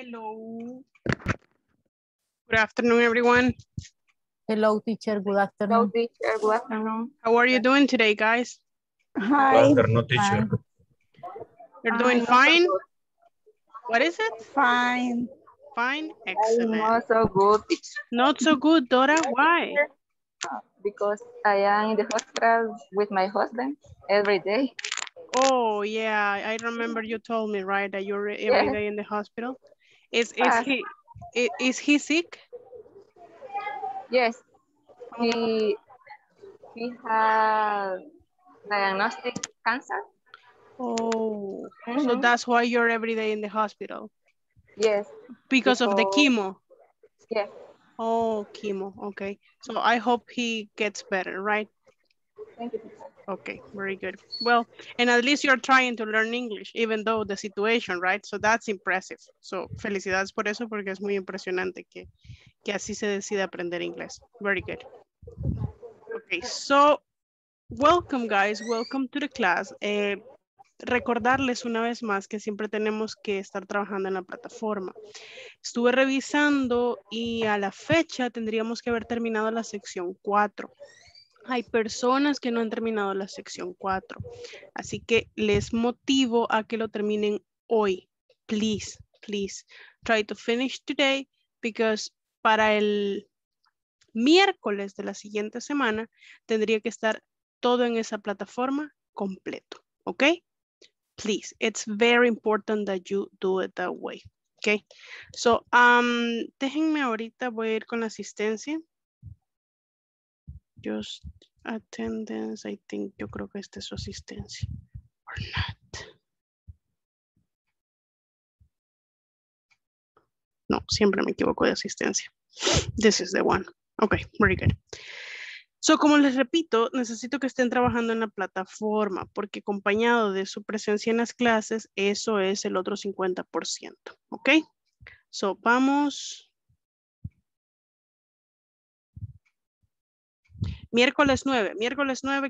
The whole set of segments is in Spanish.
Hello. Good afternoon, everyone. Hello, teacher. Good afternoon. Hello, teacher. Good afternoon. How are you doing today, guys? Hi. Good afternoon, teacher. You're doing fine? What is it? Fine. Fine. Excellent. Not so good. Not so good, Dora. Why? Because I am in the hospital with my husband every day. Oh, yeah. I remember you told me, right, that you're every day in the hospital. Is he sick? Yes. He has diagnostic cancer. Oh, so that's why you're every day in the hospital? Yes. Because of the chemo? Yes. Oh, chemo. Okay. So I hope he gets better, right? Thank you. Okay, very good. Well, and at least you're trying to learn English, even though the situation, right? So that's impressive. So felicidades por eso, porque es muy impresionante que así se decida aprender inglés. Very good. Okay, so welcome, guys. Welcome to the class. Recordarles una vez más que siempre tenemos que estar trabajando en la plataforma. Estuve revisando y a la fecha tendríamos que haber terminado la sección 4. Hay personas que no han terminado la sección 4. Así que les motivo a que lo terminen hoy. Please, please try to finish today because para el miércoles de la siguiente semana tendría que estar todo en esa plataforma completo. ¿Ok? Please, it's very important that you do it that way. Okay, so déjenme ahorita, voy a ir con la asistencia. Just attendance, I think, yo creo que esta es su asistencia. Or not. No, siempre me equivoco de asistencia. This is the one. Okay, very good. So, como les repito, necesito que estén trabajando en la plataforma porque acompañado de su presencia en las clases, eso es el otro 50%, ¿ok? So, vamos. Miércoles 9,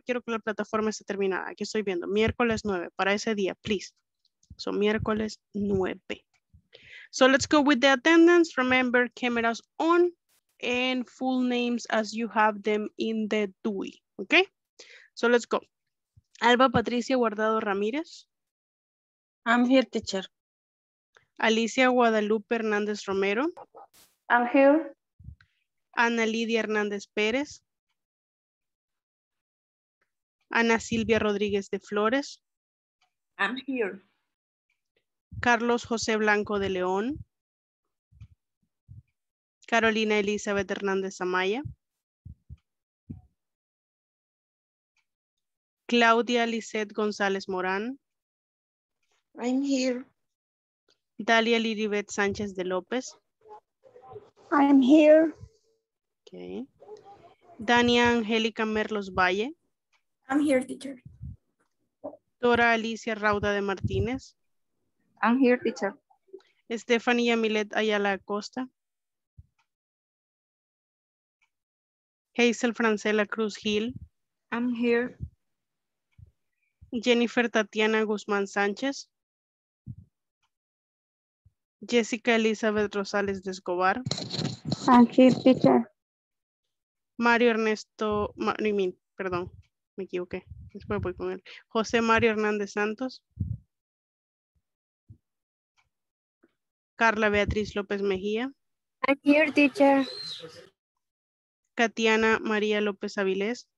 quiero que la plataforma esté terminada. Aquí estoy viendo, miércoles 9, para ese día, please. So, miércoles 9. So, let's go with the attendance. Remember, cameras on. And full names as you have them in the DUI. Okay, so let's go. Alba Patricia Guardado Ramírez. I'm here, teacher. Alicia Guadalupe Hernández Romero. I'm here. Ana Lidia Hernández Pérez. Ana Silvia Rodríguez de Flores. I'm here. Carlos José Blanco de León. Carolina Elizabeth Hernández Amaya. Claudia Lizette González Morán. I'm here. Dalia Lilibet Sánchez de López. I'm here. Okay. Dania Angélica Merlos Valle. I'm here, teacher. Dora Alicia Rauda de Martinez. I'm here, teacher. Stephanie Yamilet Ayala Acosta. Hazel Francela Cruz Gil. I'm here. Jennifer Tatiana Guzmán Sánchez. Jessica Elizabeth Rosales de Escobar. I'm here, teacher. Mario Ernesto, perdón, me equivoqué. Después voy con él. José Mario Hernández Santos. Carla Beatriz López Mejía. I'm here, teacher. Katiana María López Avilés.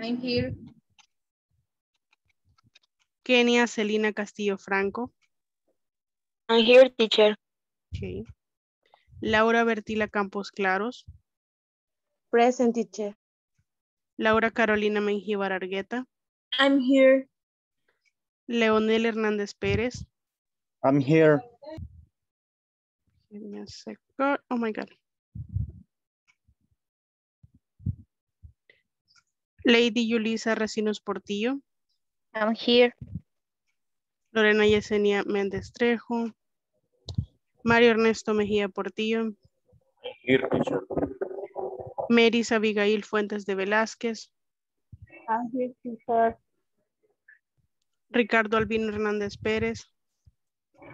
I'm here. Kenia Celina Castillo Franco. I'm here, teacher. Okay. Laura Bertila Campos Claros. Present, teacher. Laura Carolina Menjívar Argueta. I'm here. Leonel Hernández Pérez. I'm here. Give me a second. Oh my God. Lady Yulisa Recinos Portillo. I'm here. Lorena Yesenia Méndez Trejo. Mario Ernesto Mejía Portillo. I'm here, teacher. Meris Abigail Fuentes de Velázquez. I'm here, teacher. Ricardo Albino Hernández Pérez.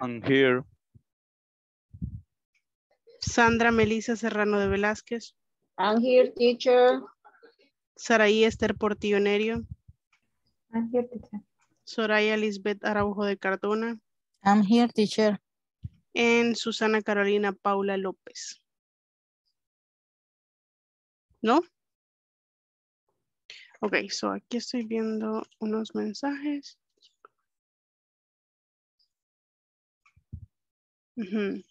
I'm here. Sandra Melissa Serrano de Velázquez. I'm here, teacher. Saraí Esther Portillo Nerio. I'm here, teacher. Soraya Lisbeth Araujo de Cardona. I'm here, teacher. And Susana Carolina Paula López. ¿No? Ok, so aquí estoy viendo unos mensajes. Uh-huh.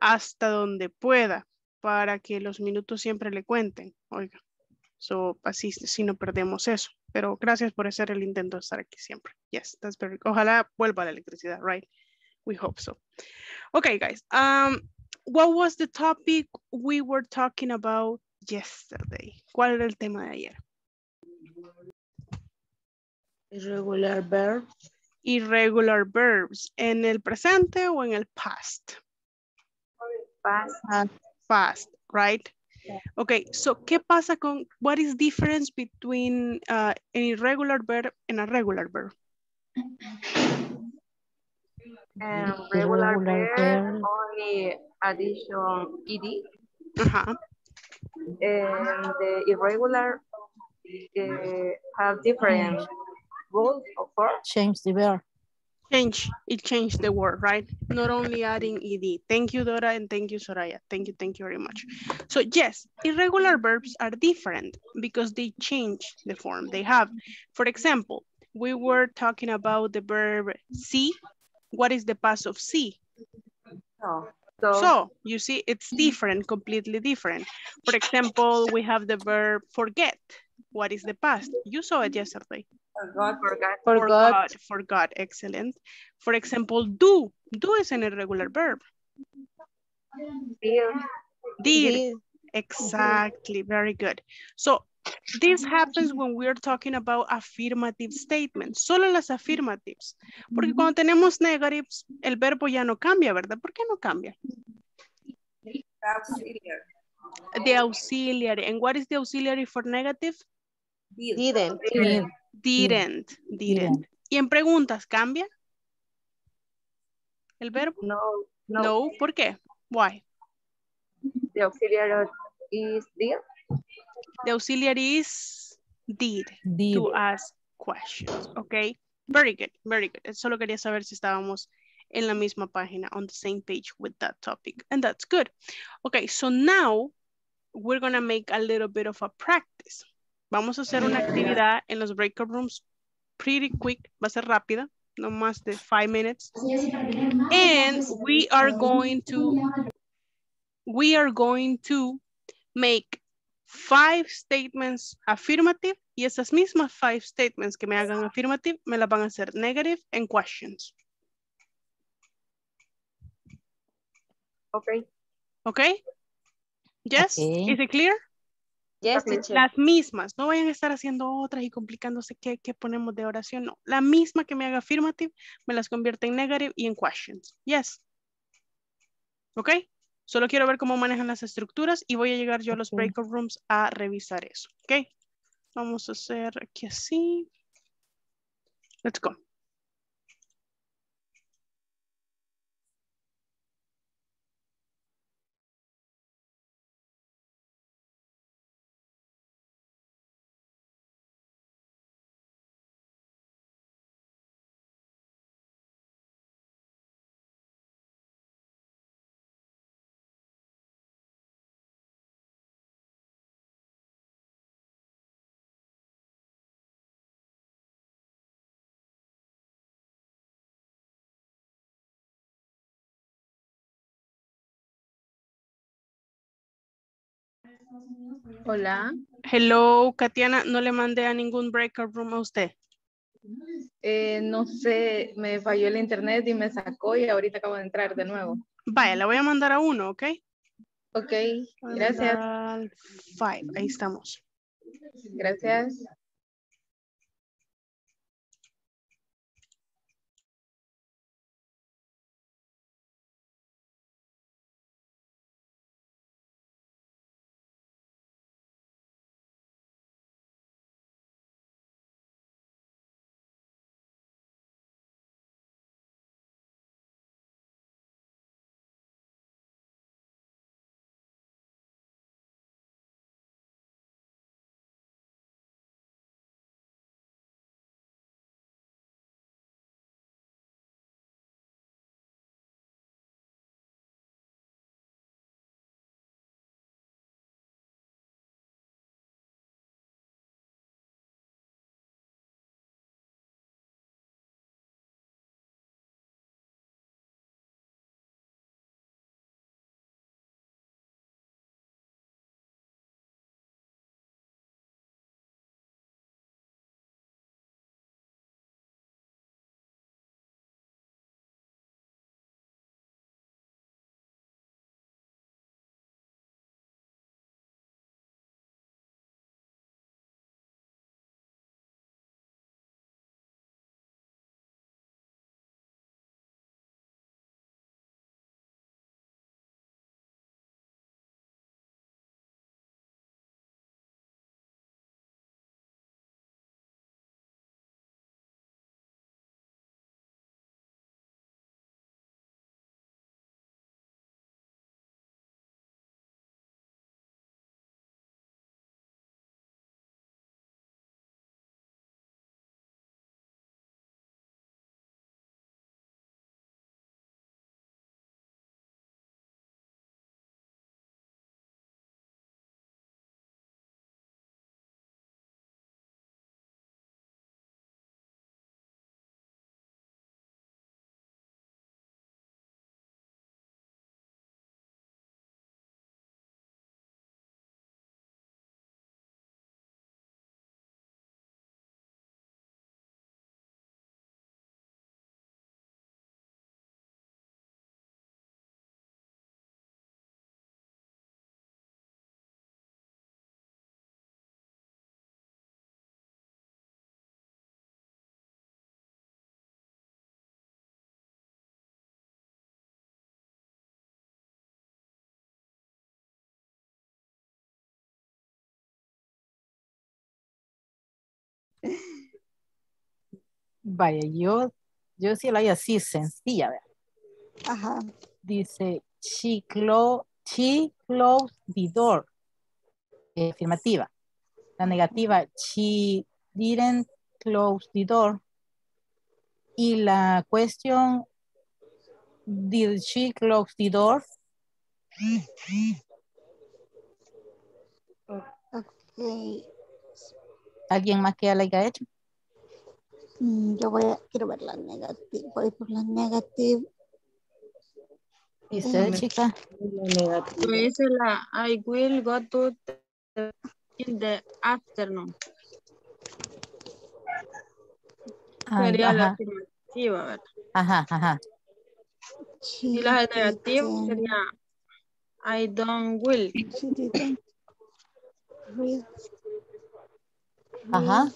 Hasta donde pueda, para que los minutos siempre le cuenten. Oiga, so, así si no perdemos eso. Pero gracias por hacer el intento de estar aquí siempre. Yes, that's very. Ojalá vuelva la electricidad, right? We hope so. Okay, guys. What was the topic we were talking about yesterday? ¿Cuál era el tema de ayer? Irregular verbs. Irregular verbs. ¿En el presente o en el past? Past. Past, right? Yeah. Okay, so ¿qué pasa con, what is difference between an irregular verb and a regular verb? Regular verb, only addition ed. Uh-huh. And the irregular have different rules, of course. Change the verb. Change, it changed the word, right? Not only adding ed. Thank you, Dora, and thank you, Soraya. Thank you very much. So yes, irregular verbs are different because they change the form they have. For example, we were talking about the verb see. What is the past of see? Oh, so you see, it's different, completely different. For example, we have the verb forget. What is the past? You saw it yesterday. Forgot, excellent. For example, do. Do is an irregular verb. Did. Exactly, very good. So this happens when we're talking about affirmative statements. Solo las affirmatives. Porque cuando tenemos negatives, el verbo ya no cambia, ¿verdad? ¿Por qué no cambia? The auxiliary. And what is the auxiliary for negative? Didn't. ¿Y en preguntas cambia el verbo? No. ¿Por qué? Why? The auxiliary is did. The auxiliary is did to ask questions. Okay. Very good. Very good. Solo quería saber si estábamos en la misma página, on the same page with that topic. And that's good. Okay. So now we're going to make a little bit of a practice. Vamos a hacer una actividad en los breakout rooms, pretty quick, va a ser rápida, no más de 5 minutes. And we are going to make 5 statements affirmative, y esas mismas 5 statements que me hagan affirmative, me las van a hacer negative and questions. Okay. Okay? Yes? Okay. Is it clear? Yes, las mismas, no vayan a estar haciendo otras y complicándose qué ponemos de oración, no. La misma que me haga affirmative, me las convierte en negative y en questions. Yes. Ok, solo quiero ver cómo manejan las estructuras y voy a llegar yo a los breakout rooms a revisar eso. Ok, vamos a hacer aquí así. Let's go. Hola. Hello, Katiana, no le mandé a ningún breakout room a usted. No sé, me falló el internet y me sacó y ahorita acabo de entrar de nuevo. Vaya, la voy a mandar a uno, ¿ok? Ok, gracias. Ahí estamos. Gracias. Vaya, yo sí la hay así sencilla, ¿verdad? Ajá. Dice, she closed the door. Afirmativa. La negativa, she didn't close the door. Y la cuestión, did she close the door? Okay. ¿Alguien más que ya la haya hecho? Yo quiero ver la negativa. Voy por la negativa. ¿Y usted, chica? Yo hice la I will go to the, in the afternoon. Sería la afirmativa, ¿verdad? Ajá, ajá. Y la negativa sería I don't will. Ajá.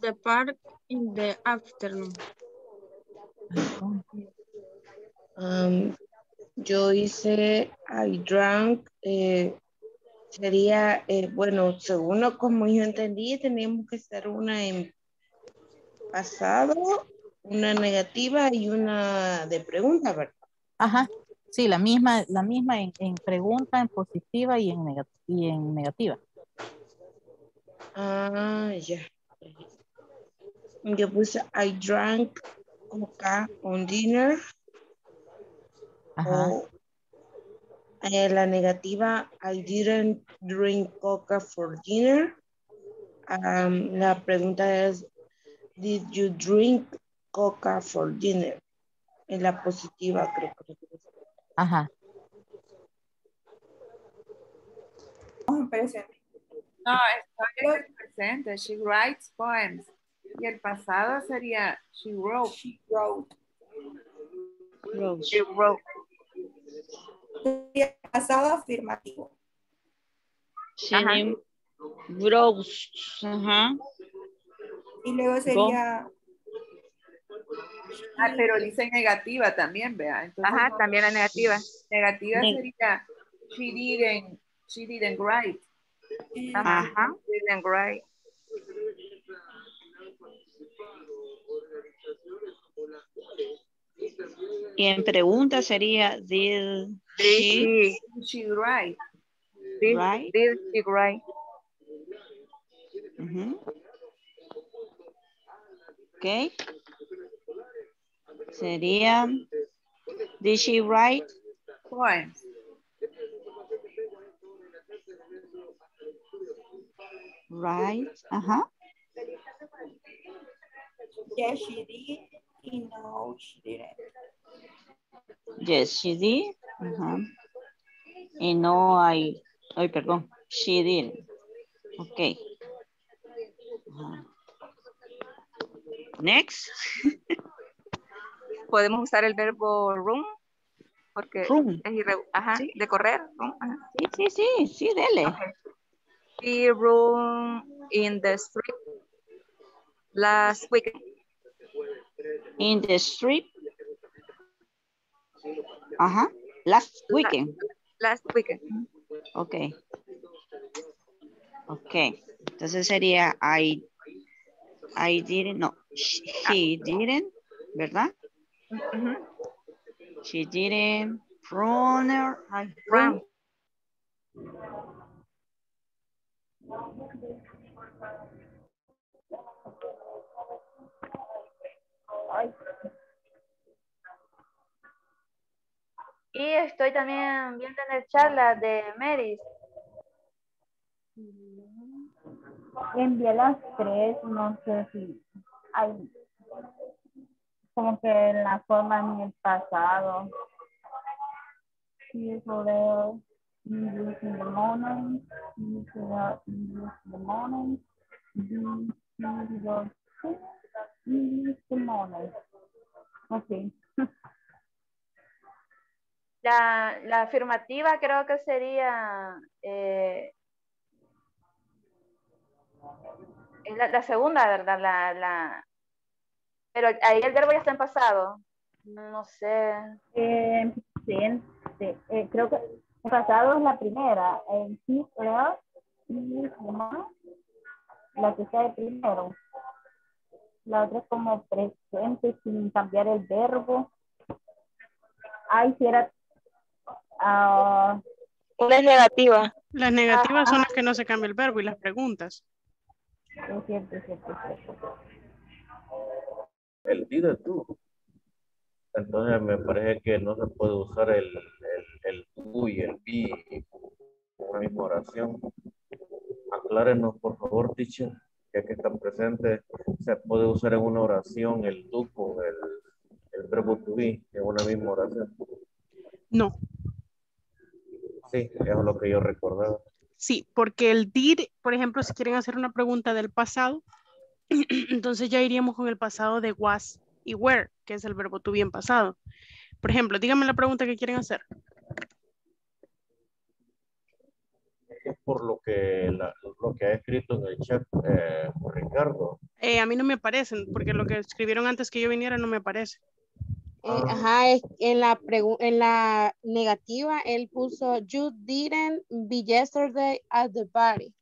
The park in the afternoon. Yo hice I drank. Sería, bueno, según como yo entendí, teníamos que hacer una en pasado, una negativa y una de pregunta, ¿verdad? Ajá. Sí, la misma en pregunta, en positiva y en negativa. Ah, ya. Yo puse I drank coca on dinner. Ajá. O, la negativa I didn't drink coca for dinner. La pregunta es did you drink coca for dinner? En la positiva creo que es. Ajá. No, estoy presente. She writes poems. Y el pasado sería she wrote. She wrote. She wrote. Y el pasado afirmativo. She wrote. Ajá. Y luego sería... Ah, pero dice negativa también, vea. Entonces, ajá, no, también la negativa. Negativa sería she didn't write. Ajá, didn't write. Y en pregunta sería did she write? Did she write? Okay. Sería, did she write poems? Right, ajá. Yes, she did. No, she didn't. Yes, she did. Ajá. Y no, ay, perdón, she didn't. Okay. Ajá. Next. Podemos usar el verbo room porque room. Es ajá, sí. De correr. Ajá. Sí, dele. Okay. We room in the street last week. In the street. Ajá, last weekend. Last weekend. Okay. Okay. Entonces sería I didn't, no, she didn't, ¿verdad? She didn't run. Y estoy también viendo en el charla de Meris. Envié las tres, no sé si hay como que en la forma en el pasado. Sí, eso veo. English in the morning. English in the morning. English in the morning. Ok. La afirmativa creo que sería... es la segunda, ¿verdad? Pero ahí el verbo ya está en pasado. No sé. Sí, creo que en pasado es la primera. En sí, creo. la que sea de primero. La otra es como presente sin cambiar el verbo. Ay, si era... una es negativa. Las negativas son las que no se cambia el verbo y las preguntas. Es cierto, es cierto, es cierto. El día tú. Entonces me parece que no se puede usar el tú y el vi en la misma oración. Aclárenos, por favor, teacher, ya que están presentes. Se puede usar en una oración el tú con el verbo to be en una misma oración. No. Sí, eso es lo que yo recordaba. Sí, porque el did, por ejemplo, si quieren hacer una pregunta del pasado, entonces ya iríamos con el pasado de was y were, que es el verbo to be en pasado. Por ejemplo, díganme la pregunta que quieren hacer. Es por lo que ha escrito en el chat Ricardo. A mí no me aparecen, porque lo que escribieron antes que yo viniera no me aparece. Ajá, en la negativa él puso you didn't be yesterday at the party.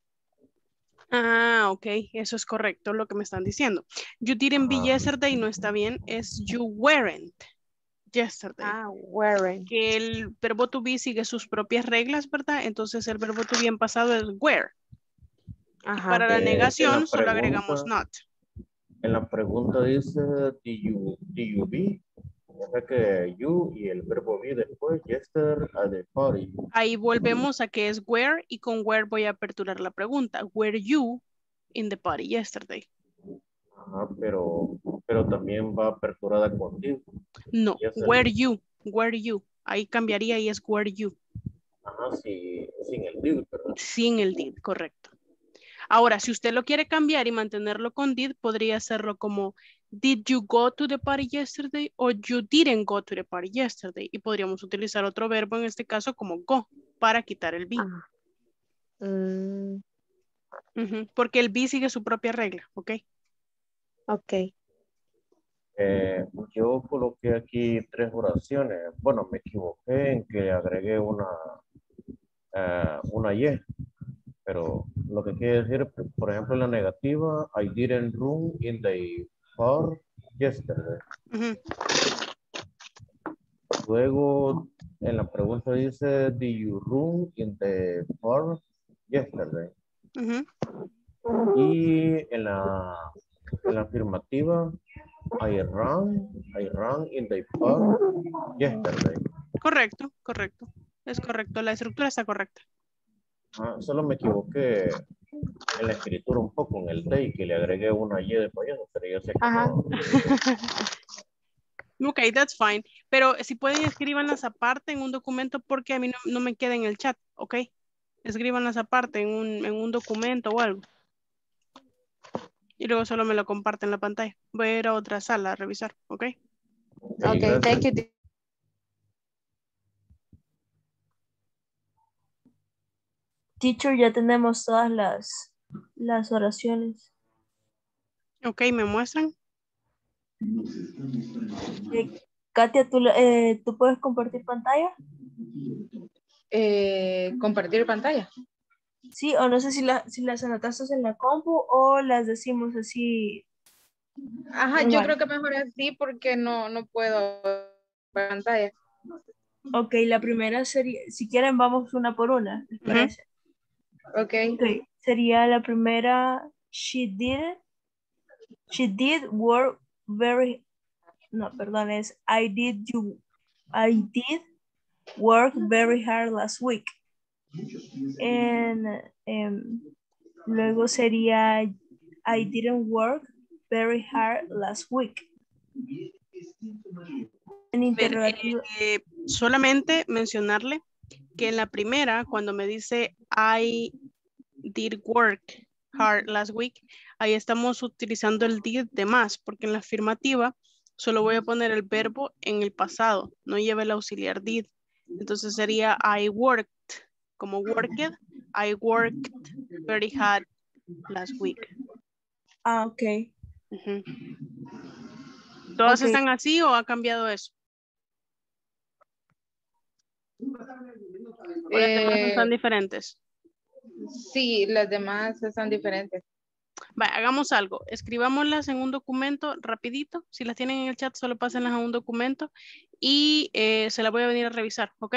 Ah, ok, eso es correcto lo que me están diciendo. You didn't be yesterday no está bien, es you weren't yesterday. Ah, weren't. Que el verbo to be sigue sus propias reglas, ¿verdad? Entonces el verbo to be en pasado es were. Ajá. Para la negación la pregunta, solo agregamos not. En la pregunta dice do you be? O sea que you y el verbo be después, yesterday at the party. Ahí volvemos a que es where y con where voy a aperturar la pregunta. Were you in the party yesterday? Ajá, pero también va aperturada con did. No, yesterday. were you. Ahí cambiaría y es were you. Ajá, sí, sin el did, ¿verdad? Sin el did, correcto. Ahora, si usted lo quiere cambiar y mantenerlo con did, podría hacerlo como did you go to the party yesterday o you didn't go to the party yesterday. Y podríamos utilizar otro verbo en este caso como go para quitar el be. Porque el be sigue su propia regla, ¿ok? Ok. Yo coloqué aquí 3 oraciones. Bueno, me equivoqué en que agregué una y. Pero lo que quiere decir, por ejemplo, en la negativa, I didn't room in the car yesterday. Luego, en la pregunta dice, do you room in the car yesterday? Y en la afirmativa, I ran in the car yesterday. Correcto, correcto. Es correcto, la estructura está correcta. Ah, solo me equivoqué en la escritura un poco, en el day, que le agregué una Y de payaso, pero yo sé que no. Ok, that's fine. Pero si pueden, escríbanlas aparte en un documento porque a mí no me queda en el chat, ¿ok? Escríbanlas aparte en un documento o algo. Y luego solo me lo comparten en la pantalla. Voy a ir a otra sala a revisar, ¿ok? Ok, gracias. Thank you. Teacher, ya tenemos todas las oraciones. Ok, ¿me muestran? Katia, ¿tú puedes compartir pantalla? ¿Compartir pantalla? Sí, o no sé si las anotaste en la compu o las decimos así. Ajá, normal. Yo creo que mejor así porque no puedo pantalla. Ok, la primera sería, si quieren vamos una por una, ¿les parece? Okay. Sería la primera. She did work very. No, perdón, es I did work very hard last week. Luego sería I didn't work very hard last week. En interrogativo. Solamente mencionarle que en la primera, cuando me dice I did work hard last week, ahí estamos utilizando el did de más, porque en la afirmativa solo voy a poner el verbo en el pasado, no lleva el auxiliar did. Entonces sería I worked, como worked, I worked very hard last week. Ah, ok. ¿Todas están así o ha cambiado eso? Las demás están diferentes. Sí, las demás están diferentes. Vaya, hagamos algo, escribámoslas en un documento rapidito, si las tienen en el chat solo pásenlas a un documento y se las voy a venir a revisar, ¿ok?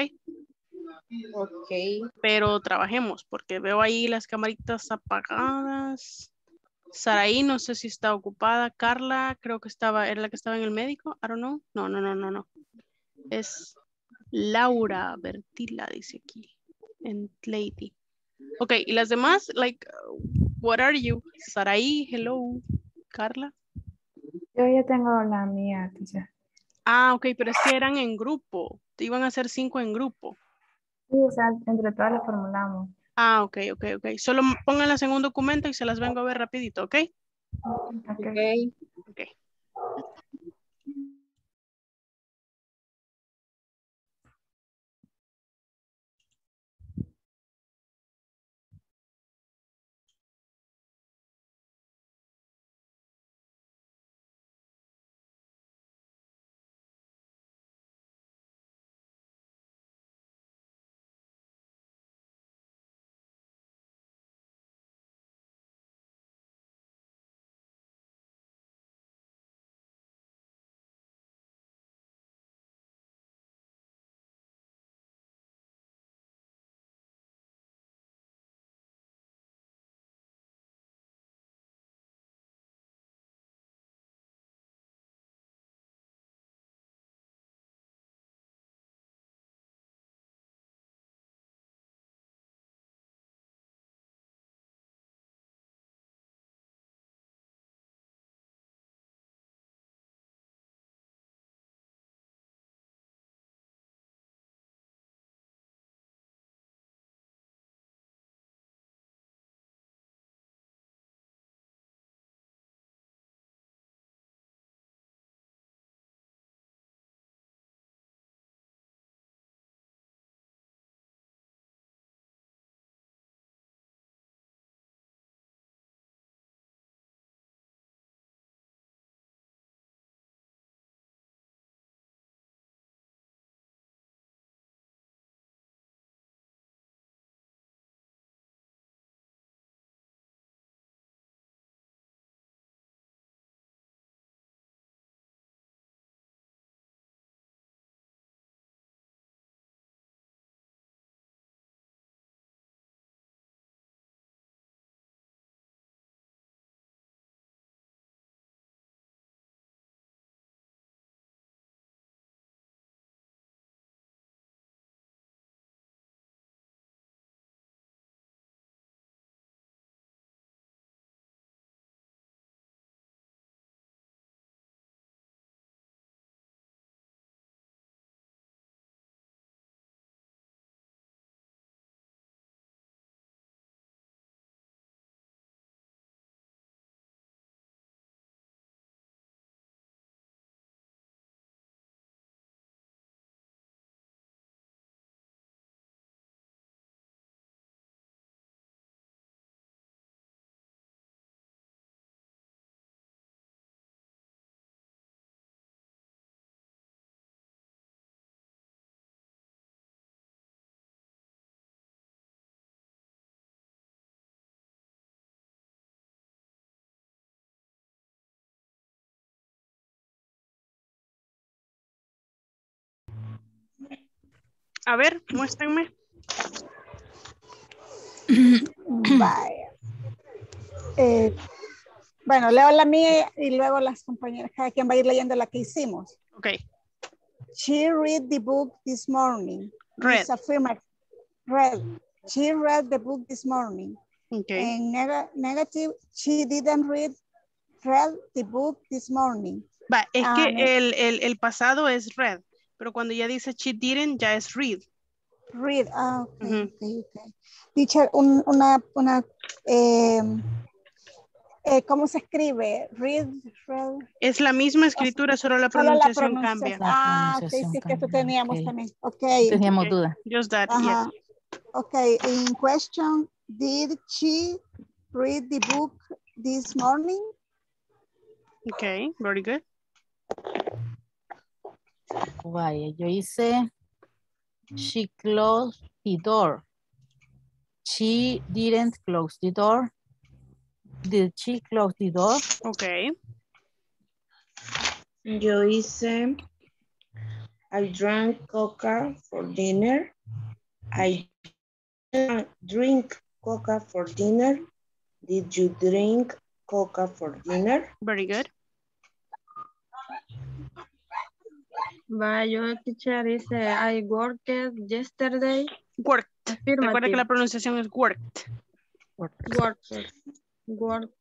Ok. Pero trabajemos porque veo ahí las camaritas apagadas. Saraí, no sé si está ocupada. Carla, creo que estaba, era la que estaba en el médico. I don't know. No. Es Laura Bertila, dice aquí. En Lady. Ok, y las demás, like, what are you? Saraí, hello. Carla. Yo ya tengo la mía, tía. Ah, ok, pero es que eran en grupo. Iban a ser 5 en grupo. Sí, o sea, entre todas las formulamos. Ah, ok. Solo pónganlas en un documento y se las vengo a ver rapidito, ¿ok? Ok. A ver, muéstrenme. Vaya. Bueno, leo la mía y luego las compañeras, cada quien va a ir leyendo la que hicimos. Ok. She read the book this morning. She read the book this morning. Okay. And negative, she didn't read the book this morning. Va, es que el pasado es read. Pero cuando ya dice she didn't, ya es read. Read, ah, ok. Okay. Teacher, ¿cómo se escribe? Read. Es la misma escritura, solo la pronunciación cambia. Ah, sí, es que esto teníamos también. Okay. Teníamos duda. Just that, yes. Ok, in question, did she read the book this morning? Ok, very good. Vaya, yo hice she closed the door. She didn't close the door. Did she close the door? Okay. Yo hice, I drank Coca for dinner. I drink Coca for dinner. Did you drink Coca for dinner? Very good. Yo, teacher, dice, I worked yesterday. Worked. Afirmative. Recuerda que la pronunciación es worked. Worked. Worked. Work.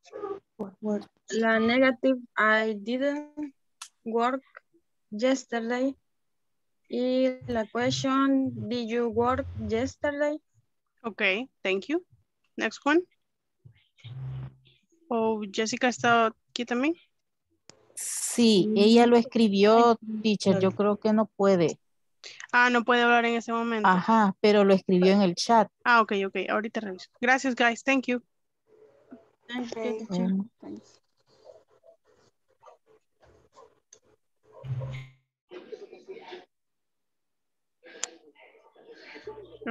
Work. La negative, I didn't work yesterday. Y la question, did you work yesterday? Okay, thank you. Next one. Oh, Jessica está aquí también. Sí, ella lo escribió, teacher. Yo creo que no puede. Ah, no puede hablar en ese momento. Ajá, pero lo escribió en el chat. Ah, ok, ok. Ahorita reviso. Gracias, guys. Thank you. Okay. Thanks.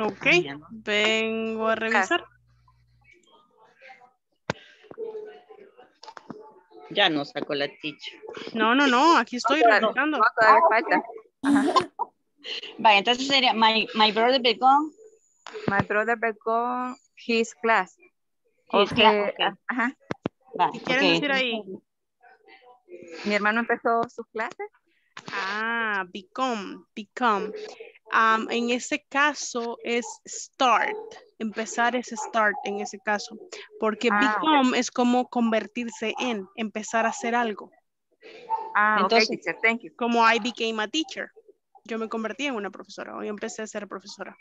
Ok, vengo a revisar. Ya no sacó la ticha. No, no, no, aquí estoy revisando. Falta. Ajá. Vale, entonces sería, my brother began. My brother began his class. Okay. Okay. Ajá. Vale, ¿qué quieren decir ahí? Mi hermano empezó sus clases. Ah, become. En ese caso es start. Empezar es start en ese caso. Porque become es como convertirse en, empezar a hacer algo. Ah, entonces, okay, teacher, thank you. Como I became a teacher. Yo me convertí en una profesora. Hoy empecé a ser profesora.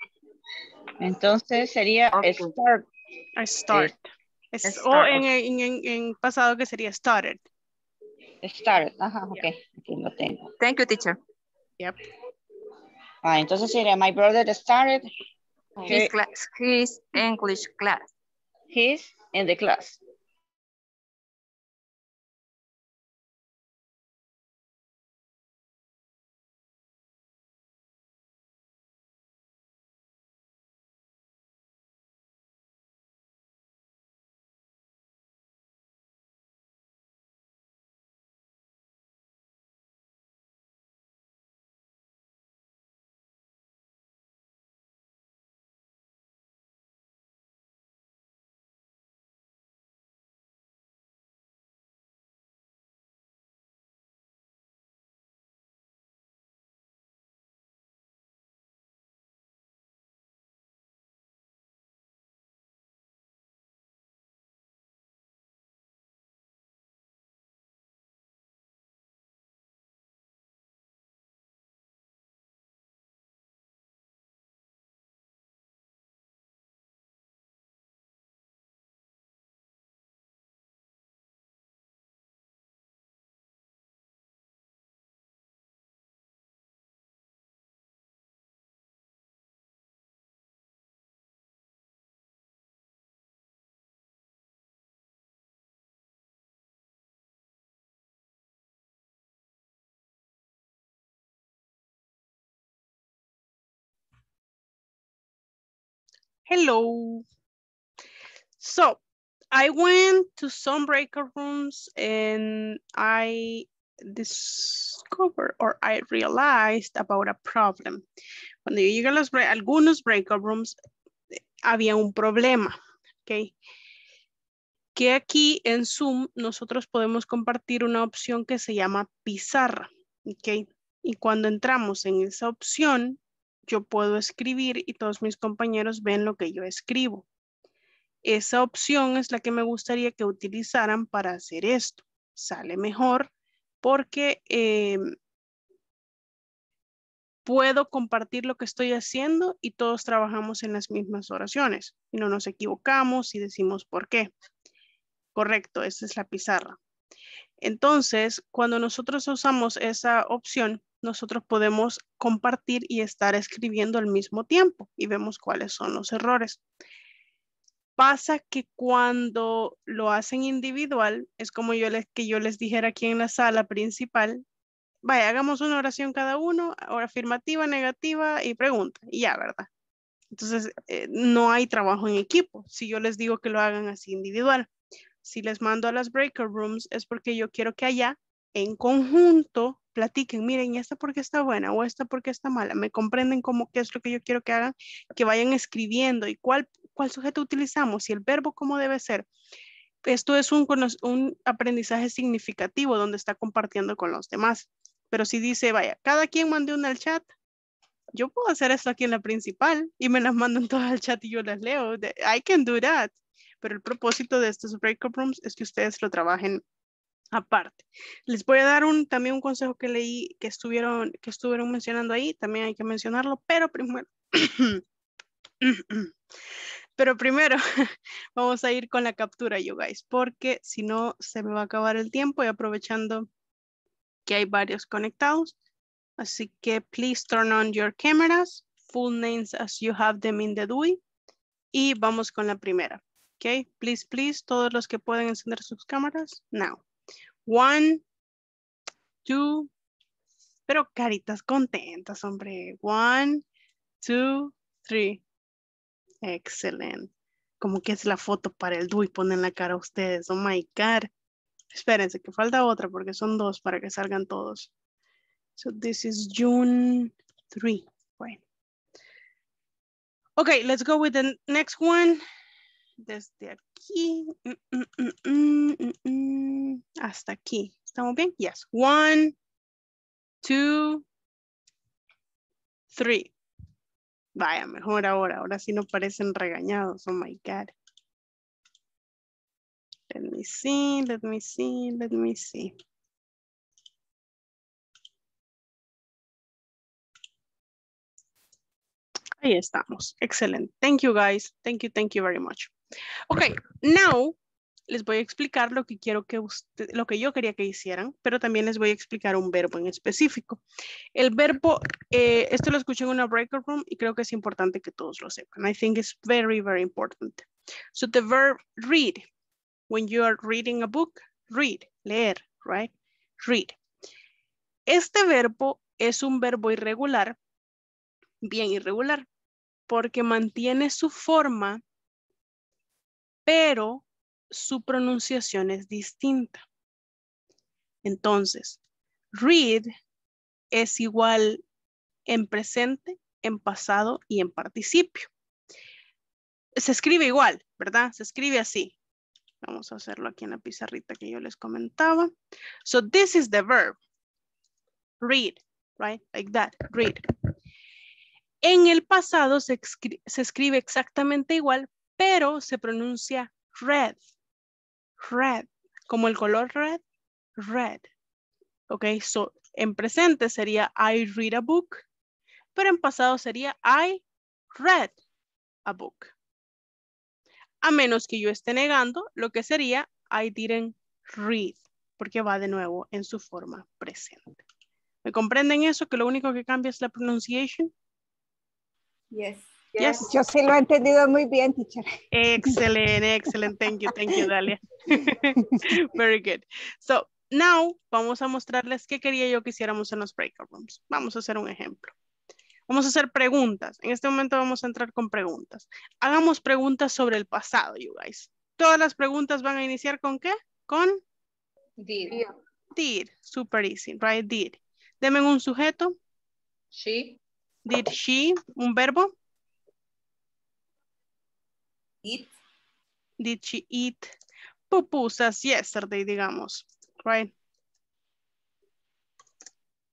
Entonces sería start. I start. Start. O en pasado que sería started. Started, ajá, yeah. Ok. Aquí lo tengo. Thank you, teacher. Yep. Ah, entonces sería my brother started his English class. He's in the class. Hello. So, I went to some breakout rooms and I discovered or I realized about a problem. Cuando yo llegué a algunos breakout rooms, había un problema, ¿ok? Que aquí en Zoom nosotros podemos compartir una opción que se llama pizarra, ¿ok? Y cuando entramos en esa opción, yo puedo escribir y todos mis compañeros ven lo que yo escribo. Esa opción es la que me gustaría que utilizaran para hacer esto. Sale mejor porque puedo compartir lo que estoy haciendo y todos trabajamos en las mismas oraciones. Y no nos equivocamos y decimos por qué. Correcto, esa es la pizarra. Entonces, cuando nosotros usamos esa opción, nosotros podemos compartir y estar escribiendo al mismo tiempo y vemos cuáles son los errores. Pasa que cuando lo hacen individual, es como yo les dijera aquí en la sala principal, vaya, hagamos una oración cada uno, afirmativa, negativa y pregunta, y ya, ¿verdad? Entonces, no hay trabajo en equipo, si yo les digo que lo hagan así individual. si les mando a las breaker rooms es porque yo quiero que allá en conjunto platiquen, miren, esta porque está buena o esta porque está mala, me comprenden como qué es lo que yo quiero que hagan, que vayan escribiendo y cuál sujeto utilizamos y el verbo cómo debe ser. Esto es un aprendizaje significativo donde está compartiendo con los demás. Pero si dice, vaya, cada quien mande una al chat, yo puedo hacer esto aquí en la principal y me las mandan todas al chat y yo las leo. I can do that. Pero el propósito de estos breakout rooms es que ustedes lo trabajen aparte. Les voy a dar también un consejo que leí, que estuvieron mencionando ahí, también hay que mencionarlo, pero primero vamos a ir con la captura, you guys, porque si no se me va a acabar el tiempo, y aprovechando que hay varios conectados, así que please turn on your cameras, full names as you have them in the DUI, y vamos con la primera, ok, please, todos los que pueden encender sus cámaras, now, 1, 2, pero caritas contentas, hombre, 1, 2, 3, excelente, como que es la foto para el DUI, ponen la cara a ustedes, oh my god, espérense que falta otra porque son dos para que salgan todos. So this is June 3. Bueno. Okay, let's go with the next one. Desde aquí. Hasta aquí. ¿Estamos bien? Yes. 1, 2, 3. Vaya, mejor ahora. Ahora sí no parecen regañados. Oh my God. Let me see. Ahí estamos. Excelente. Thank you, guys. Thank you very much. Okay, now les voy a explicar lo que quiero que lo que yo quería que hicieran, pero también les voy a explicar un verbo en específico. El verbo, esto lo escuché en una breakout room y creo que es importante que todos lo sepan. I think it's very, very important. So the verb read. When you are reading a book, read, leer, right? Read. Este verbo es un verbo irregular, bien irregular, porque mantiene su forma, pero su pronunciación es distinta. Entonces, read es igual en presente, en pasado y en participio. Se escribe igual, ¿verdad? Se escribe así. Vamos a hacerlo aquí en la pizarrita que yo les comentaba. So this is the verb. Read, right? Like that, read. En el pasado se escribe exactamente igual, pero se pronuncia red. Red, como el color red, red. Ok, so en presente sería I read a book, pero en pasado sería I read a book. A menos que yo esté negando lo que sería I didn't read, porque va de nuevo en su forma presente. ¿Me comprenden eso? Que lo único que cambia es la pronunciación. Yes. Yo sí lo he entendido muy bien, teacher. Excelente. Thank you, Dalia. Very good. So, now vamos a mostrarles qué quería yo que hiciéramos en los breakout rooms. Vamos a hacer un ejemplo. Vamos a hacer preguntas. En este momento vamos a entrar con preguntas. Hagamos preguntas sobre el pasado, you guys. Todas las preguntas van a iniciar con ¿qué? Con did. Did. Super easy, right? Did. Denme un sujeto. She. Did she. Un verbo. Eat. Did she eat pupusas yesterday, digamos, right?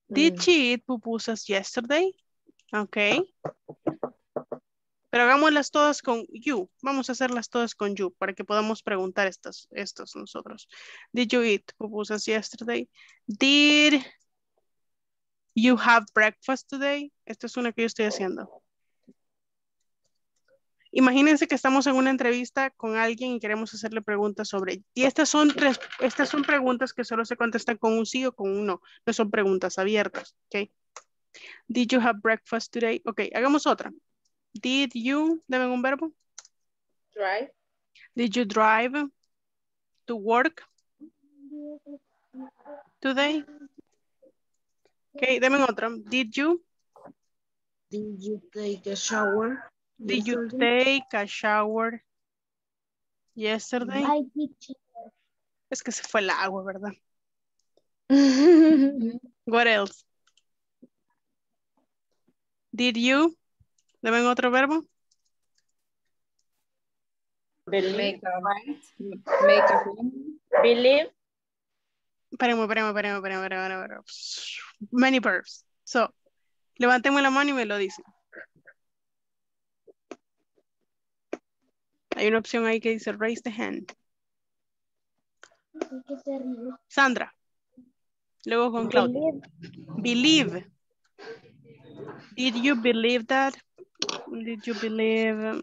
Did she eat pupusas yesterday? Ok, pero hagámoslas todas con you, vamos a hacerlas todas con you para que podamos preguntar estas nosotros. Did you eat pupusas yesterday? Did you have breakfast today? Esta es una que yo estoy haciendo. Imagínense que estamos en una entrevista con alguien y queremos hacerle preguntas sobre, y estas son preguntas que solo se contestan con un sí o con un no, no son preguntas abiertas, ok. Did you have breakfast today? Ok, hagamos otra. Did you, dame un verbo. Drive. Did you drive to work today? Ok, dame otra. Did you? Did you take a shower? Did you take a shower yesterday? I did. Es que se fue el agua, ¿verdad? What else? Did you? ¿Le ven otro verbo? Believe. Make a film. Believe. Espérame. Many verbs. So, levantemos la mano y me lo dicen. Hay una opción ahí que dice raise the hand. Sandra. Luego con Claudia. Believe. Did you believe that? Did you believe?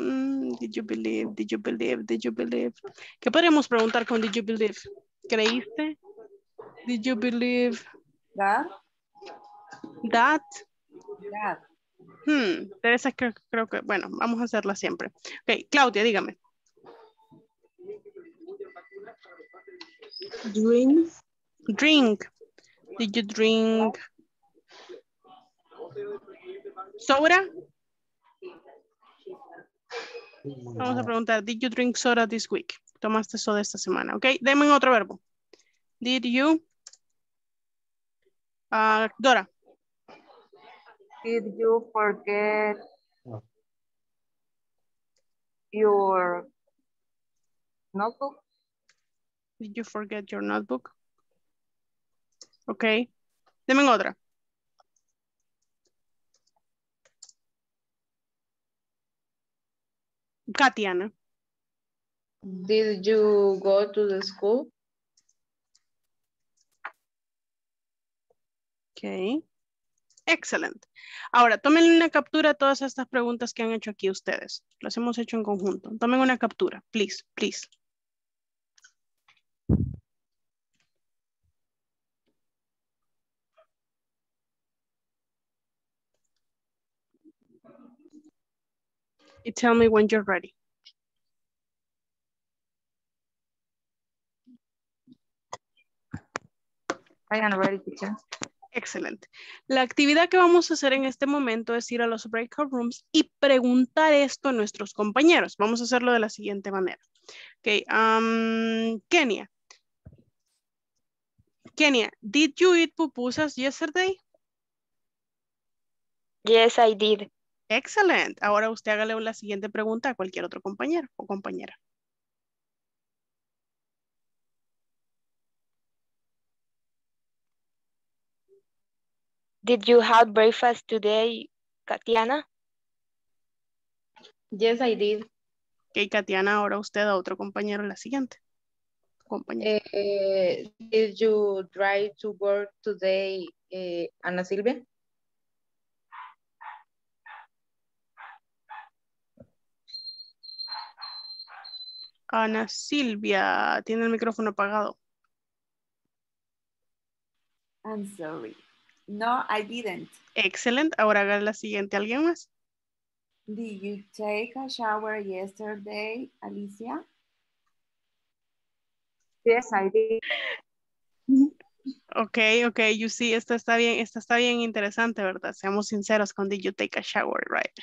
¿Qué podríamos preguntar con did you believe? ¿Creíste? Did you believe that? That. That. Teresa, creo que, bueno, vamos a hacerla siempre. Ok, Claudia, dígame. Drink. Drink. Did you drink? Soda. Vamos a preguntar, did you drink soda this week? ¿Tomaste soda esta semana? Ok, denme otro verbo. Did you? Dora. Did you forget your notebook? Did you forget your notebook? Ok, denme otra. Katiana. Did you go to the school? Ok. Excelente. Ahora, tomen una captura a todas estas preguntas que han hecho aquí ustedes. Las hemos hecho en conjunto. Tomen una captura, please, please. You tell me when you're ready. I am ready, teacher. Excelente. La actividad que vamos a hacer en este momento es ir a los breakout rooms y preguntar esto a nuestros compañeros. Vamos a hacerlo de la siguiente manera. Okay, Kenia. Kenia, did you eat pupusas yesterday? Yes, I did. Excelente. Ahora usted hágale la siguiente pregunta a cualquier otro compañero o compañera. Did you have breakfast today, Katiana? Yes, I did. Ok, Katiana, ahora usted a otro compañero la siguiente. Compañero. Did you drive to work today, Ana Silvia? Ana Silvia, tiene el micrófono apagado. I'm sorry. No, I didn't. Excelente. Ahora haga la siguiente. ¿Alguien más? Did you take a shower yesterday, Alicia? Yes, I did. Ok. You see, esta está bien interesante, ¿verdad? Seamos sinceros con did you take a shower, right?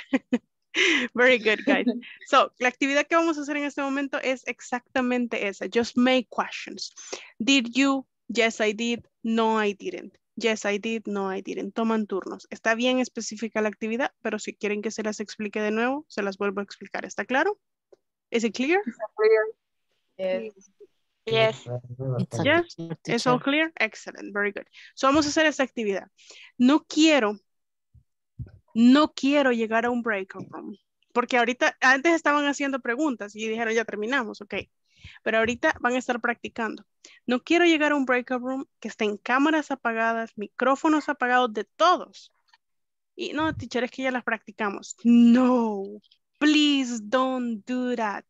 Very good, guys. So, la actividad que vamos a hacer en este momento es exactamente esa. Just make questions. Did you? Yes, I did. No, I didn't. Yes, I did. No, I didn't. Toman turnos. Está bien específica la actividad, pero si quieren que se las explique de nuevo, se las vuelvo a explicar. ¿Está claro? Is it clear? Yes. Yes. Yes. It's all clear? Excellent. Very good. So, vamos a hacer esta actividad. No quiero llegar a un breakout room. Porque ahorita, antes estaban haciendo preguntas y dijeron ya terminamos, ok. Pero ahorita van a estar practicando. No quiero llegar a un breakout room que estén cámaras apagadas, micrófonos apagados de todos. Y no, teacher, es que ya las practicamos. No, please don't do that.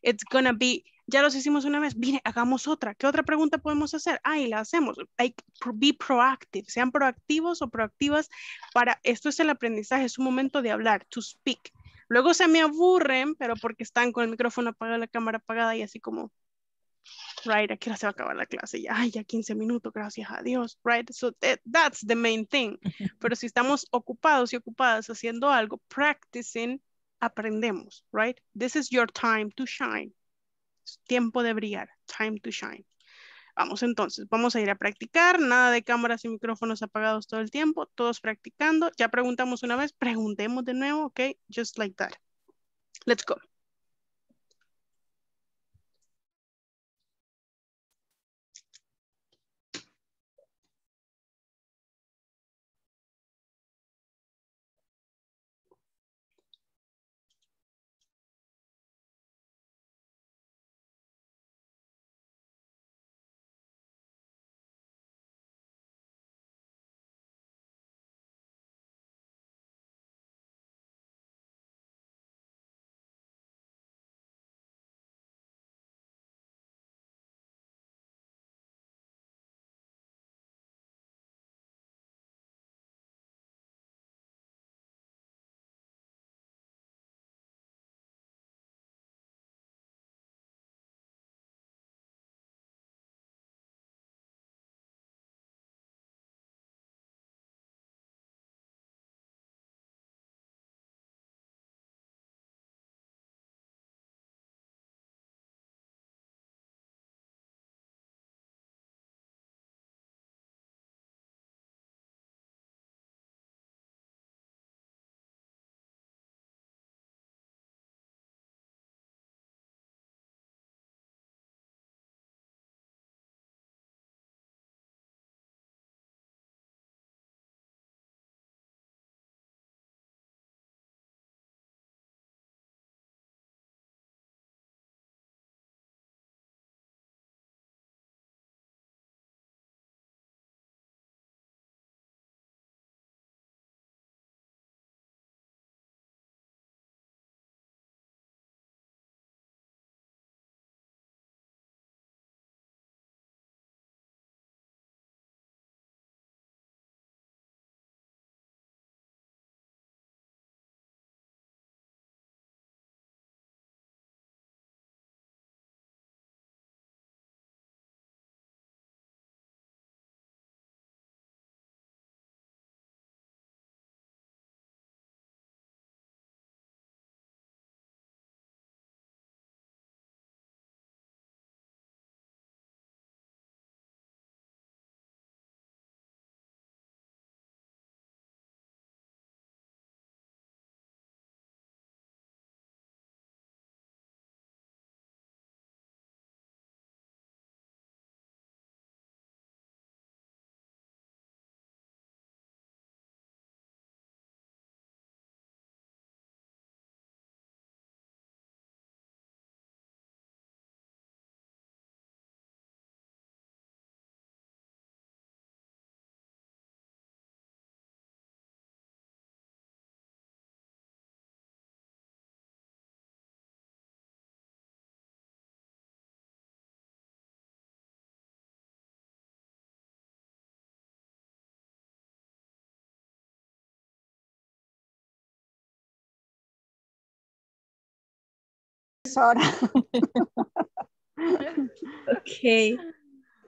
It's gonna be, ya los hicimos una vez, mire, hagamos otra. ¿Qué otra pregunta podemos hacer? Ah, y la hacemos. Like, be proactive. Sean proactivos o proactivas para, esto es el aprendizaje, es un momento de hablar, to speak. Luego se me aburren, pero porque están con el micrófono apagado, la cámara apagada y así como, right, aquí ya se va a acabar la clase. Ya, ay, ya 15 minutos, gracias a Dios, right? So that's the main thing. Pero si estamos ocupados y ocupadas haciendo algo, practicing, aprendemos, right? This is your time to shine. Tiempo de brillar, time to shine. Vamos entonces, vamos a ir a practicar, nada de cámaras y micrófonos apagados todo el tiempo, todos practicando. Ya preguntamos una vez, preguntemos de nuevo, ok, just like that. Let's go. Okay,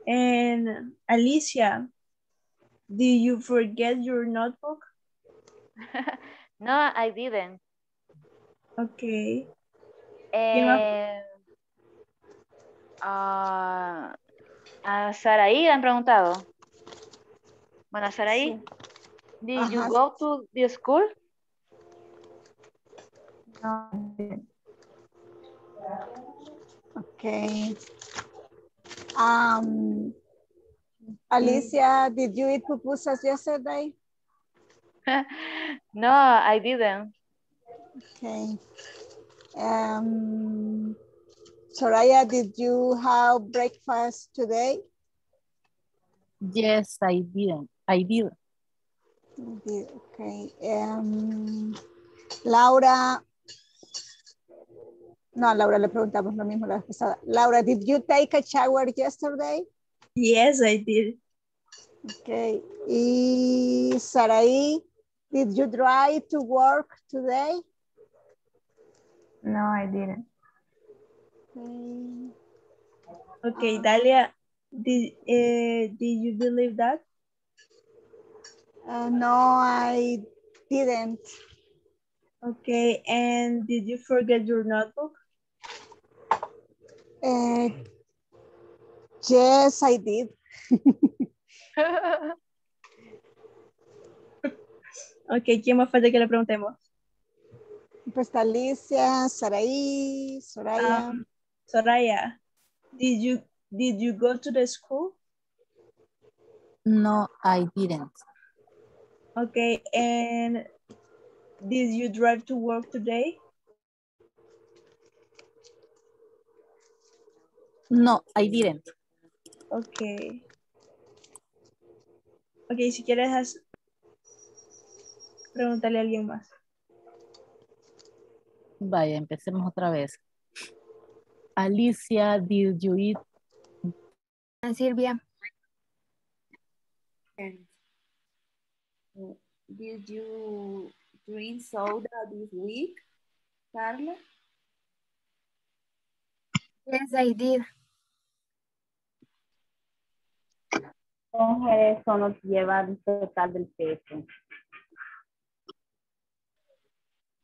and Alicia, did you forget your notebook? No, I didn't. Okay. A Saraí han preguntado. Bueno, Saraí, sí. Did you go to the school? No. Okay. Alicia, did you eat pupusas yesterday? No, I didn't. Okay. Soraya, did you have breakfast today? Yes, I didn't. I did. Okay. Laura. No, a Laura le preguntamos lo mismo la vez pasada. Laura, did you take a shower yesterday? Yes, I did. Okay. Y Saraí, did you drive to work today? No, I didn't. Okay, Dalia, did you believe that? No, I didn't. Okay, and did you forget your notebook? Yes, I did. Ok, ¿quién más falta que le preguntemos? Pues está Alicia, Saraí, Soraya. Soraya, did you go to the school? No, I didn't. Okay, and did you drive to work today? No, I didn't. Okay. Okay, si quieres preguntarle a alguien más. Vaya, empecemos otra vez. Alicia, did you eat? Ana Silvia. Did you drink soda this week, Carla? Yes, I did. Eso nos lleva a disfrutar del peso.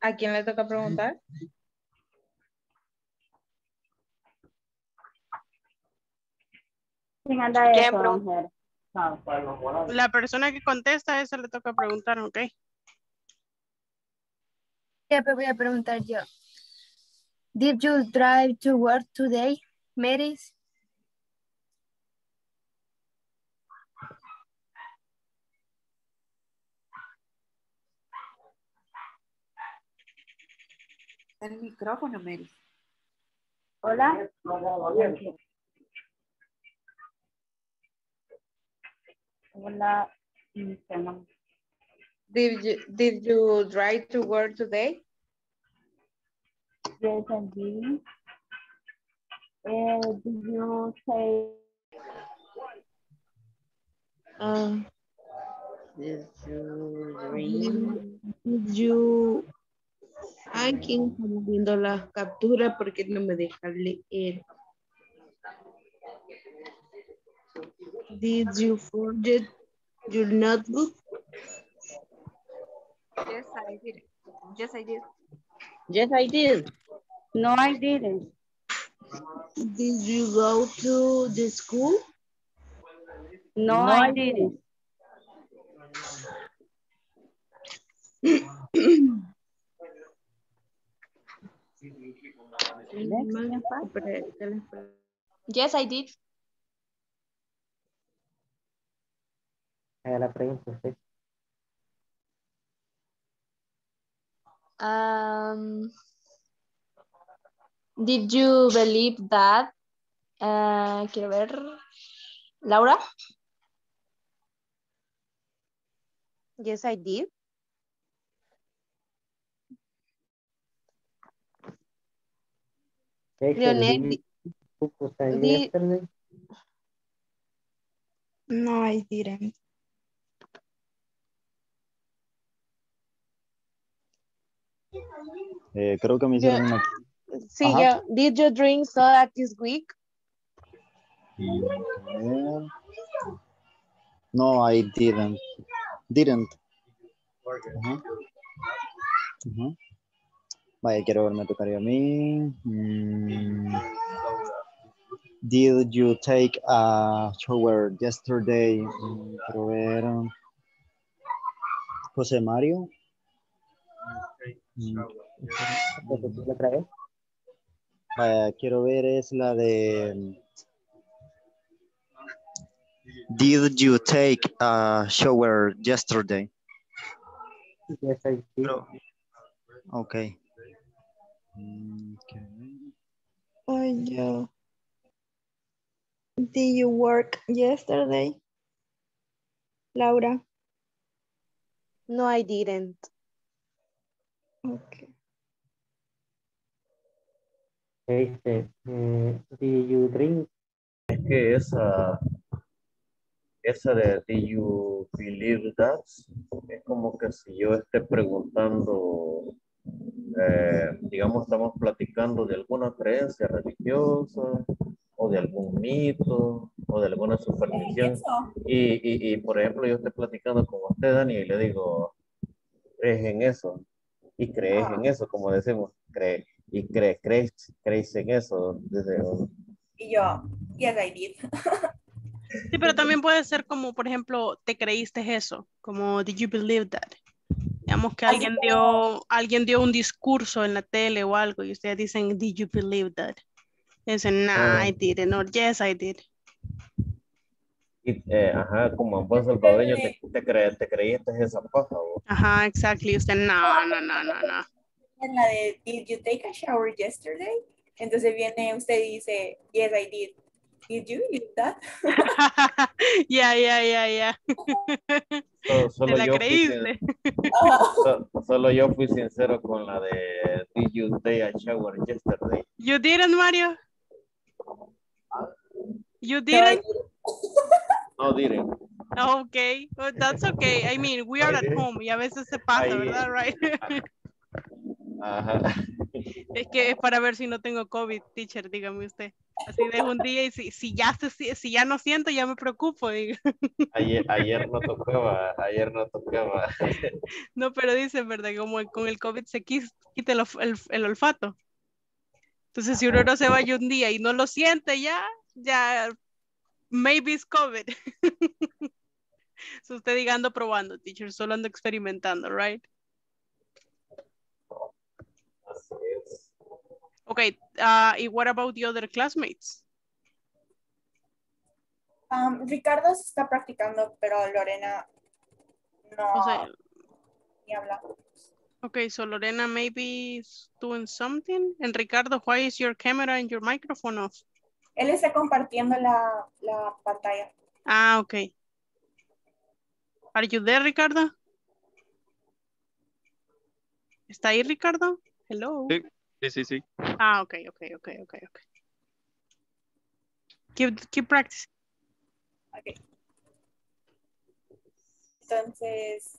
¿A quién le toca preguntar? ¿Quién anda eso, mujer? La persona que contesta, esa le toca preguntar, ¿ok? Ya, pero voy a preguntar yo. Did you drive to work today, Meris? El micrófono, Meris. Hola. Hola. Did you drive to work today? Yes, I did. Did you say? Did you dream? Did you? Aquí estamos viendo las capturas porque no me deja leer. Did you forget your notebook? Yes, I did. Yes, I did. Yes, I did. No, I didn't. Did you go to the school? No, I didn't. Yes, I did. Did you believe that? Quiero ver. Laura? Yes, I did. Leonel, no, I didn't. Creo que me hicieron una... Sí, yo. Did you drink soda this week? No, I didn't. Vaya, quiero verme tocaría a mí. Did you take a shower yesterday? Quiero ver. José Mario. Vaya, quiero ver es la de. Did you take a shower yesterday? Yes, I did. Okay. Oh, yeah. Did you work yesterday, Laura? No, I didn't. Okay. Did you drink? Es que esa de did you believe that? Es como que si yo esté preguntando. Digamos, estamos platicando de alguna creencia religiosa o de algún mito o de alguna superstición y por ejemplo yo estoy platicando con usted, Dani, y le digo ¿crees en eso? Y crees en eso, como decimos, crees en eso, desde... y yo Yes, I did. Sí, pero también puede ser como, por ejemplo, te creíste eso, como did you believe that? Digamos que alguien dio un discurso en la tele o algo y ustedes dicen did you believe that? Y dicen no, I didn't, or yes, I did. Ajá, como en buen salvadoreño te creíste esa paja. Ajá, exactly. Usted no. En la de did you take a shower yesterday? Entonces viene usted y dice yes, I did. Did you believe that? Yeah. Solo la creíste. Solo yo fui sincero con la de did you take a shower yesterday? You didn't, Mario. You didn't. No, didn't. Okay, well, that's okay. I mean, we are at home y a veces se pasa, ¿verdad? Right. Ajá. Es que es para ver si no tengo COVID, teacher, dígame usted. Así de un día y si ya no siento, ya me preocupo. Digo. Ayer no tocaba. No, pero dice, ¿verdad? Como con el COVID se quita el olfato. Entonces, si uno no se vaya un día y no lo siente ya, maybe it's COVID. So usted diga, ando probando, teacher, solo ando experimentando, right? Okay, and what about the other classmates? Ricardo se está practicando, pero Lorena no. O sea, ni habla. Okay, so Lorena maybe is doing something. And Ricardo, why is your camera and your microphone off? Él está compartiendo la pantalla. Ah, okay. Are you there, Ricardo? ¿Está ahí, Ricardo? Hello. Sí. Sí. Ah, okay. Keep practicing. Okay. Entonces.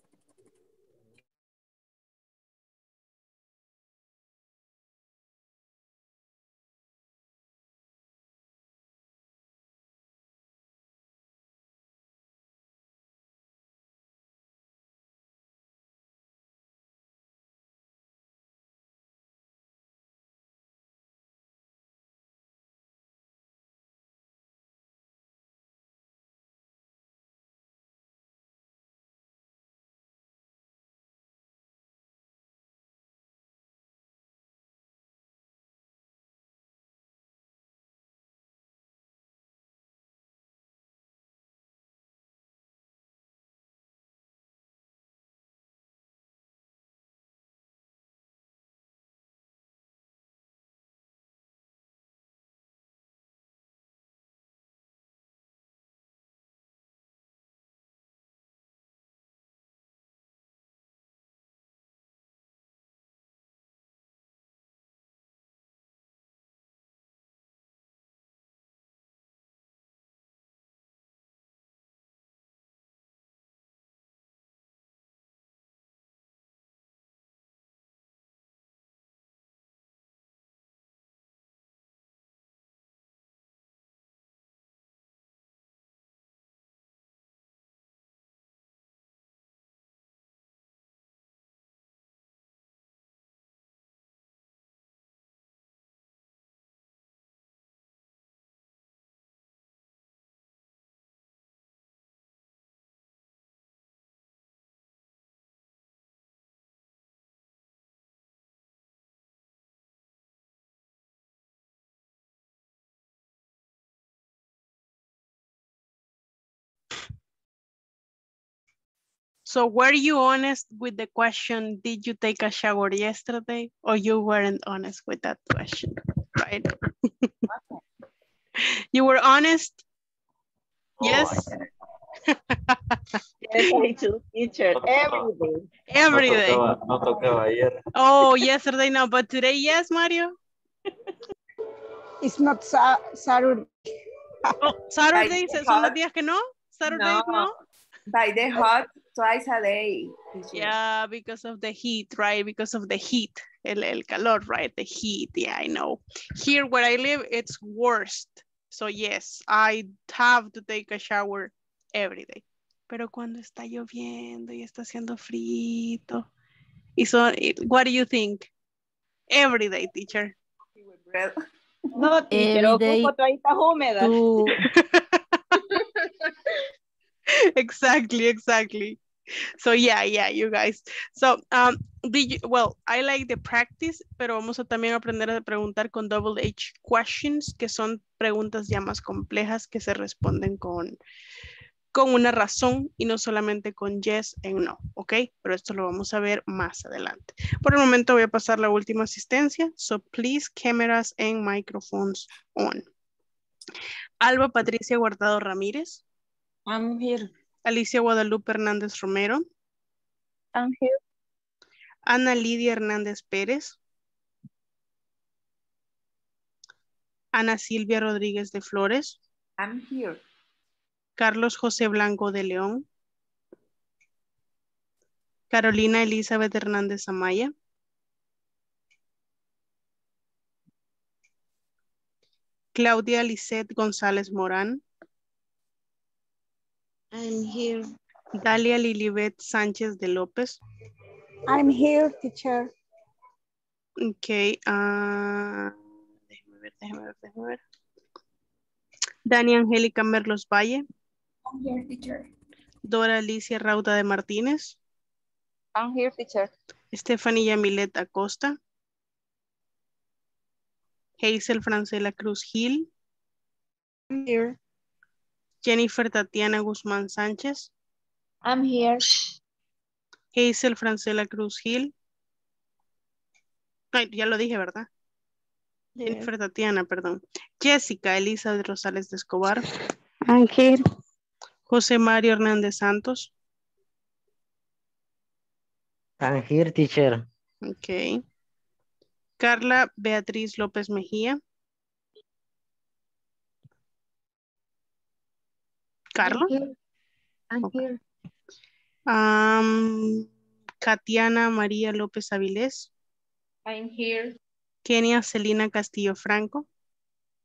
So were you honest with the question, did you take a shower yesterday? Or you weren't honest with that question, right? You were honest? Oh, yes? Yes, I do, teacher, every day. Every day. No tocaba ayer. Oh, yesterday, no, but today, yes, Mario? It's not Saturday. Oh, Saturday, son los días que no? Saturday, no? By the hot twice a day. Yeah, because of the heat, right? Because of the heat, el calor, right? The heat, yeah, I know. Here where I live, it's worst. So yes, I have to take a shower every day. Pero cuando está lloviendo y está haciendo frío. What do you think? Every day, teacher. No, pero ocupo toallitas húmedas. Exactly. So yeah, you guys. So I like the practice, pero vamos a también aprender a preguntar con double H questions, que son preguntas ya más complejas que se responden con una razón y no solamente con yes and no, ¿ok? Pero esto lo vamos a ver más adelante. Por el momento voy a pasar la última asistencia. So please, cameras and microphones on. Alba Patricia Guardado Ramírez. I'm here. Alicia Guadalupe Hernández Romero. I'm here. Ana Lidia Hernández Pérez. Ana Silvia Rodríguez de Flores. I'm here. Carlos José Blanco de León. Carolina Elizabeth Hernández Amaya. Claudia Lizette González Morán. I'm here. Dalia Lilibet Sánchez de López. I'm here, teacher. Ok. Déjame ver. Dania Angélica Merlos Valle. I'm here, teacher. Dora Alicia Rauda de Martinez. I'm here, teacher. Stephanie Yamilet Acosta. Hazel Francela Cruz Gil. I'm here. Jennifer Tatiana Guzmán Sánchez. I'm here. Hazel Francela Cruz Gil. Ay, ya lo dije, ¿verdad? Yeah. Jennifer Tatiana, perdón. Jessica Elizabeth Rosales de Escobar. I'm here. José Mario Hernández Santos. I'm here, teacher. Ok. Carla Beatriz López Mejía. Carla. I'm here. Katiana María López Avilés. I'm here. Kenia Celina Castillo Franco.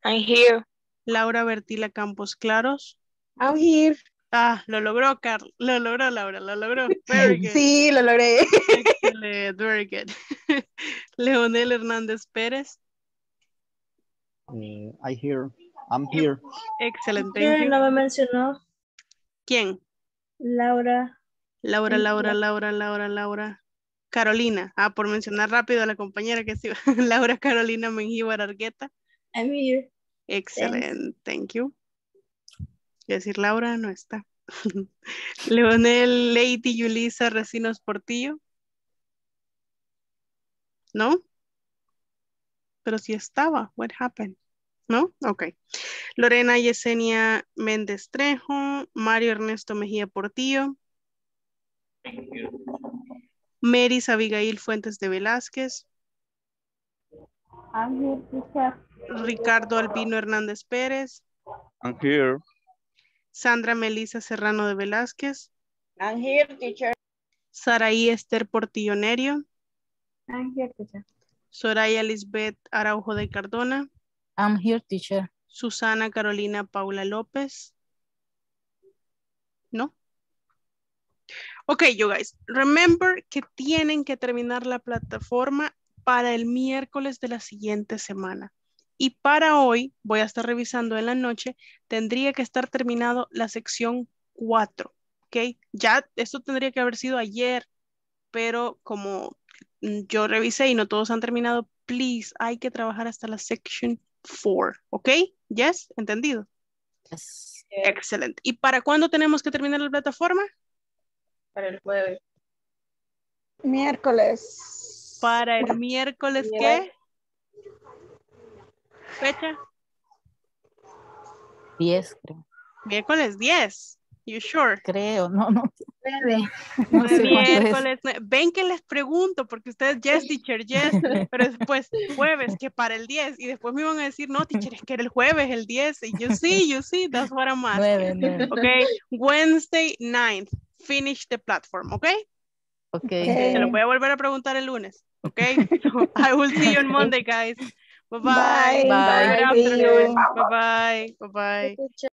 I'm here. Laura Bertila Campos Claros. I'm here. Ah, lo logró, Carla. Lo logró, Laura, lo logró. Very good. Sí, lo logré. Excellent, very good. Leonel Hernández Pérez. I'm here. Excelente. ¿Quién no me mencionó? ¿Quién? Laura. Carolina. Ah, por mencionar rápido a la compañera que sí. Laura Carolina Menjívar Argueta. I'm here. Excelente. Thank you. Quiero decir, Laura no está. Leonel, Lady Yulisa Recinos Portillo. ¿No? Pero sí estaba. What happened? ¿No? Ok. Lorena Yesenia Méndez Trejo. Mario Ernesto Mejía Portillo. Meris Abigail Fuentes de Velázquez. I'm here, teacher. Ricardo Albino Hernández Pérez. I'm here. Sandra Melissa Serrano de Velázquez. I'm here, teacher. Saraí Esther Portillo Nerio. I'm here, teacher. Soraya Lisbeth Araujo de Cardona. I'm here, teacher. Susana Carolina Paula López. No. Ok, you guys. Remember que tienen que terminar la plataforma para el miércoles de la siguiente semana. Y para hoy, voy a estar revisando en la noche, tendría que estar terminado la sección 4. Ok, ya esto tendría que haber sido ayer, pero como yo revisé y no todos han terminado, please, hay que trabajar hasta la sección 4, ¿ok? Yes, entendido. Yes. Excelente. ¿Y para cuándo tenemos que terminar la plataforma? Para el jueves. Miércoles. ¿Para el miércoles qué? ¿Fecha? 10, creo. Miércoles 10. You sure? Creo, no. No sé, miércoles, ven que les pregunto, porque ustedes, yes, teacher, yes, pero después jueves, que para el 10, y después me iban a decir, no, teacher, es que era el jueves, el 10, y you see, that's what I'm asking. 9. Ok, Wednesday 9th, finish the platform, ok? Ok. Se lo voy a volver a preguntar el lunes, ok? So, I will see you on Monday, guys. Bye-bye. Bye-bye. Bye-bye.